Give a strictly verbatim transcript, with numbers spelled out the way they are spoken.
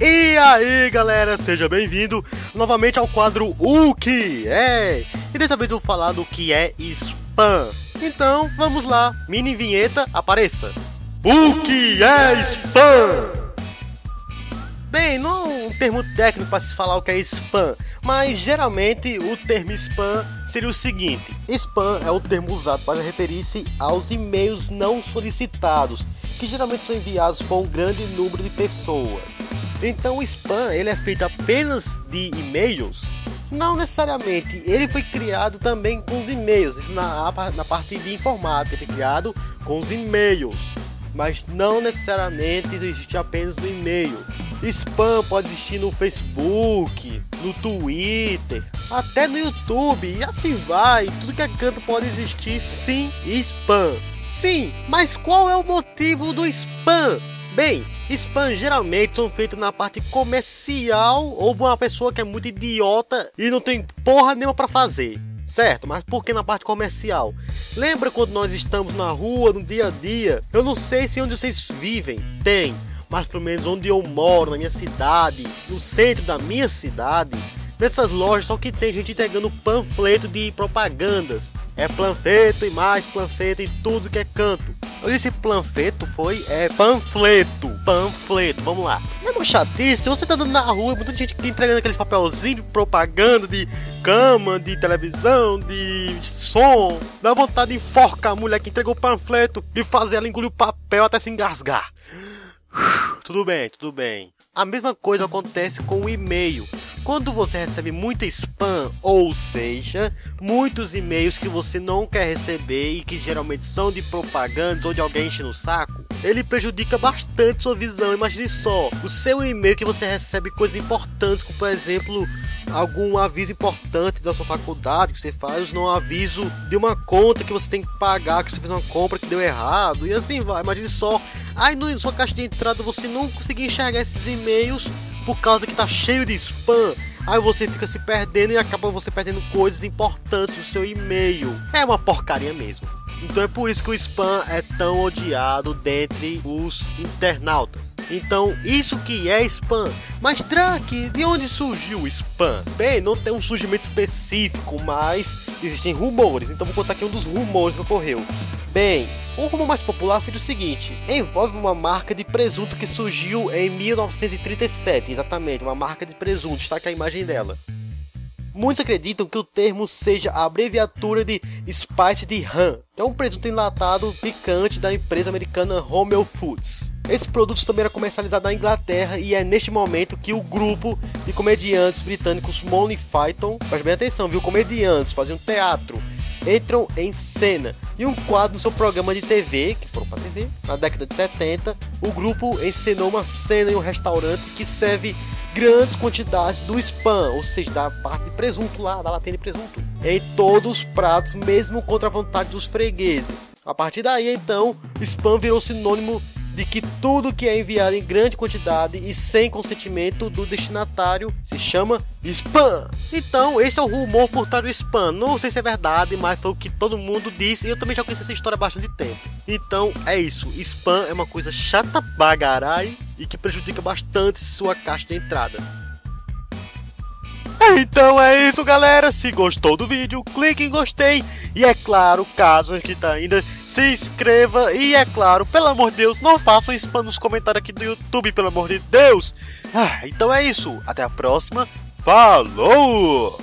E aí galera, seja bem-vindo novamente ao quadro O Que É? E dessa vez eu vou falar do que é spam. Então vamos lá, mini vinheta, apareça. O que é spam? Bem, não é um termo técnico para se falar o que é spam, mas geralmente o termo spam seria o seguinte: spam é o termo usado para referir-se aos e-mails não solicitados, que geralmente são enviados por um grande número de pessoas. Então o spam ele é feito apenas de e-mails? Não necessariamente, ele foi criado também com os e-mails, isso na, na parte de informática, foi criado com os e-mails, mas não necessariamente existe apenas no e-mail. Spam pode existir no Facebook, no Twitter, até no YouTube, e assim vai. Tudo que é canto pode existir, sim, spam. Sim, mas qual é o motivo do spam? Bem, spam geralmente são feitos na parte comercial ou por uma pessoa que é muito idiota e não tem porra nenhuma pra fazer. Certo, mas por que na parte comercial? Lembra quando nós estamos na rua, no dia a dia? Eu não sei se onde vocês vivem tem, mas pelo menos onde eu moro, na minha cidade, no centro da minha cidade, nessas lojas só que tem gente entregando panfleto de propagandas. É panfleto e mais panfleto e tudo que é canto. Eu disse panfleto, foi? É panfleto, panfleto, vamos lá. Não é uma chatice? Você tá andando na rua, muita gente entregando aqueles papelzinhos de propaganda, de cama, de televisão, de som. Dá vontade de enforcar a mulher que entregou o panfleto e fazer ela engolir o papel até se engasgar. Tudo bem, tudo bem. A mesma coisa acontece com o e-mail. Quando você recebe muita spam, ou seja, muitos e-mails que você não quer receber e que geralmente são de propagandas ou de alguém enchendo o saco, ele prejudica bastante sua visão. Imagine só, o seu e-mail que você recebe coisas importantes, como por exemplo, algum aviso importante da sua faculdade que você faz, ou um aviso de uma conta que você tem que pagar, que você fez uma compra que deu errado, e assim vai. Imagine só, aí na sua caixa de entrada você não conseguir enxergar esses e-mails por causa que tá cheio de spam. Aí você fica se perdendo e acaba você perdendo coisas importantes do seu e-mail. É uma porcaria mesmo. Então é por isso que o spam é tão odiado dentre os internautas. Então isso que é spam. Mas Drake, de onde surgiu o spam? Bem, não tem um surgimento específico, mas existem rumores. Então vou contar aqui um dos rumores que ocorreu. Bem, o rumor mais popular seria o seguinte: envolve uma marca de presunto que surgiu em mil novecentos e trinta e sete, exatamente, uma marca de presunto, está aqui a imagem dela. Muitos acreditam que o termo seja a abreviatura de Spiced Ham, que é um presunto enlatado picante da empresa americana Hormel Foods. Esse produto também era comercializado na Inglaterra e é neste momento que o grupo de comediantes britânicos Monty Python, preste bem atenção viu, comediantes faziam teatro, entram em cena e um quadro no seu programa de T V, que foram para T V, na década de setenta, o grupo encenou uma cena em um restaurante que serve grandes quantidades do spam, ou seja, da parte de presunto lá, da latinha de presunto, em todos os pratos, mesmo contra a vontade dos fregueses. A partir daí, então, spam virou sinônimo de que tudo que é enviado em grande quantidade e sem consentimento do destinatário se chama spam. Então esse é o rumor por trás do spam. Não sei se é verdade, mas foi o que todo mundo disse e eu também já conheci essa história há bastante tempo. Então é isso, spam é uma coisa chata pra caralho e que prejudica bastante sua caixa de entrada. Então é isso galera, se gostou do vídeo, clique em gostei e é claro, caso não tá ainda, se inscreva e é claro, pelo amor de Deus, não façam spam nos comentários aqui do YouTube, pelo amor de Deus. Ah, então é isso, até a próxima, falou!